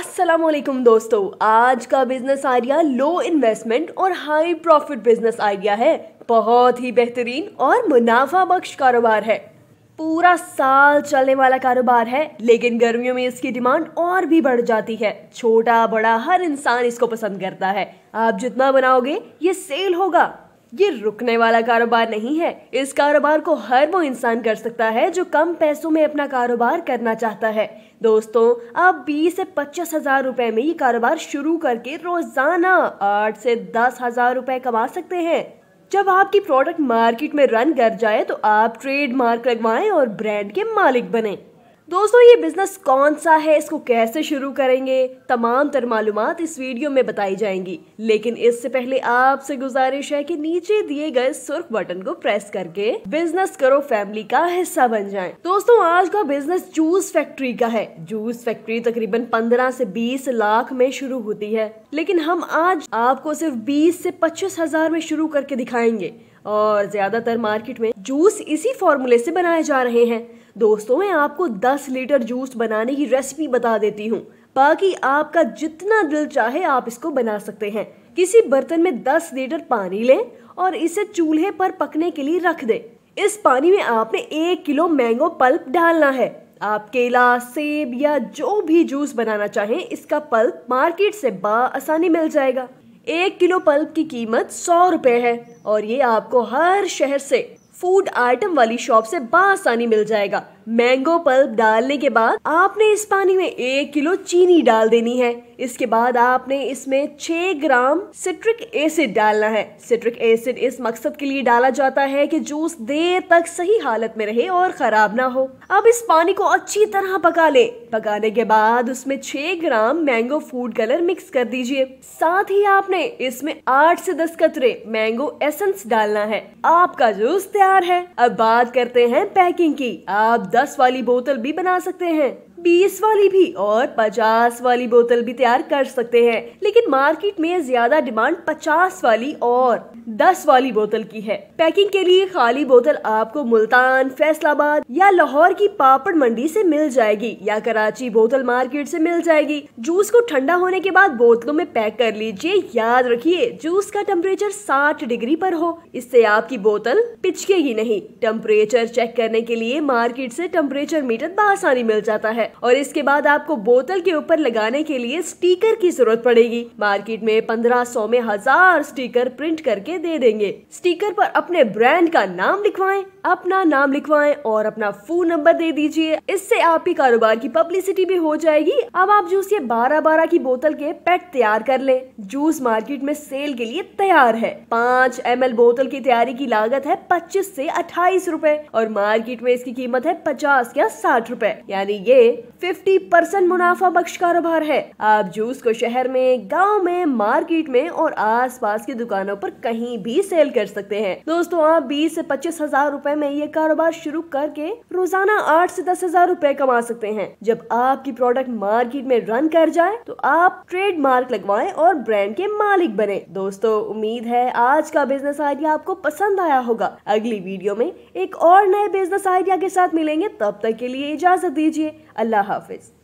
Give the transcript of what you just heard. अस्सलामुअलैकुम दोस्तों, आज का बिजनेस आइडिया लो इन्वेस्टमेंट और हाई प्रॉफिट बिजनेस आइडिया है। बहुत ही बेहतरीन और मुनाफा बख्श कारोबार है। पूरा साल चलने वाला कारोबार है, लेकिन गर्मियों में इसकी डिमांड और भी बढ़ जाती है। छोटा बड़ा हर इंसान इसको पसंद करता है। आप जितना बनाओगे ये सेल होगा। ये रुकने वाला कारोबार नहीं है। इस कारोबार को हर वो इंसान कर सकता है जो कम पैसों में अपना कारोबार करना चाहता है। दोस्तों, आप 20 से 25 हज़ार रुपये में ये कारोबार शुरू करके रोजाना 8 से 10 हज़ार रुपये कमा सकते हैं। जब आपकी प्रोडक्ट मार्केट में रन कर जाए तो आप ट्रेडमार्क लगवाएं और ब्रांड के मालिक बने। दोस्तों, ये बिजनेस कौन सा है, इसको कैसे शुरू करेंगे, तमाम तर मालूमात इस वीडियो में बताई जाएंगी। लेकिन इससे पहले आपसे गुजारिश है कि नीचे दिए गए सुर्ख बटन को प्रेस करके बिजनेस करो फैमिली का हिस्सा बन जाएं। दोस्तों, आज का बिजनेस जूस फैक्ट्री का है। जूस फैक्ट्री तकरीबन 15 से 20 लाख में शुरू होती है, लेकिन हम आज आपको सिर्फ 20 से 25 हज़ार में शुरू करके दिखाएंगे। और ज्यादातर मार्केट में जूस इसी फॉर्मूले से बनाए जा रहे हैं। दोस्तों, मैं आपको 10 लीटर जूस बनाने की रेसिपी बता देती हूँ, बाकी आपका जितना दिल चाहे आप इसको बना सकते हैं। किसी बर्तन में 10 लीटर पानी लें और इसे चूल्हे पर पकने के लिए रख दें। इस पानी में आपने 1 किलो मैंगो पल्प डालना है। आप केला, सेब या जो भी जूस बनाना चाहें, इसका पल्प मार्केट से आसानी मिल जाएगा। 1 किलो पल्प की कीमत 100 रुपये है और ये आपको हर शहर से फूड आइटम वाली शॉप से आसानी मिल जाएगा। मैंगो पल्प डालने के बाद आपने इस पानी में 1 किलो चीनी डाल देनी है। इसके बाद आपने इसमें 6 ग्राम सिट्रिक एसिड डालना है। सिट्रिक एसिड इस मकसद के लिए डाला जाता है कि जूस देर तक सही हालत में रहे और खराब ना हो। अब इस पानी को अच्छी तरह पका ले। पकाने के बाद उसमें 6 gram mango food colour mix कर दीजिए। साथ ही आपने इसमें 8 से 10 कतरे मैंगो एसेंस डालना है। आपका जूस तैयार है। अब बात करते हैं पैकिंग की। आप 10 वाली बोतल भी बना सकते हैं, 20 वाली भी और 50 वाली बोतल भी तैयार कर सकते हैं। लेकिन मार्केट में ज्यादा डिमांड 50 वाली और 10 वाली बोतल की है। पैकिंग के लिए खाली बोतल आपको मुल्तान, फैसलाबाद या लाहौर की पापड़ मंडी से मिल जाएगी या कराची बोतल मार्केट से मिल जाएगी। जूस को ठंडा होने के बाद बोतलों में पैक कर लीजिए। याद रखिए, जूस का टेम्परेचर 60 डिग्री पर हो, इससे आपकी बोतल पिचकेगी नहीं। टेम्परेचर चेक करने के लिए मार्केट से टेम्परेचर मीटर आसानी मिल जाता है। और इसके बाद आपको बोतल के ऊपर लगाने के लिए स्टीकर की जरूरत पड़ेगी। मार्केट में 1500 में 1000 स्टीकर प्रिंट करके दे देंगे। स्टीकर पर अपने ब्रांड का नाम लिखवाएं, अपना नाम लिखवाएं और अपना फोन नंबर दे दीजिए। इससे आपकी कारोबार की पब्लिसिटी भी हो जाएगी। अब आप जूस के 12-12 की बोतल के पैट तैयार कर लें। जूस मार्केट में सेल के लिए तैयार है। 5 ml बोतल की तैयारी की लागत है 25 से 28 रुपए और मार्केट में इसकी कीमत है 50 या 60 रुपए। यानी ये 50% मुनाफा बख्श कारोबार है। आप जूस को शहर में, गांव में, मार्केट में और आसपास की दुकानों पर कहीं भी सेल कर सकते हैं। दोस्तों, आप 20 से 25 हजार रुपए में ये कारोबार शुरू करके रोजाना 8 से 10 हजार रुपए कमा सकते हैं। जब आपकी प्रोडक्ट मार्केट में रन कर जाए तो आप ट्रेडमार्क लगवाएं और ब्रांड के मालिक बने। दोस्तों, उम्मीद है आज का बिजनेस आइडिया आपको पसंद आया होगा। अगली वीडियो में एक और नए बिजनेस आइडिया के साथ मिलेंगे। तब तक के लिए इजाजत दीजिए। अल्लाह हाफिज।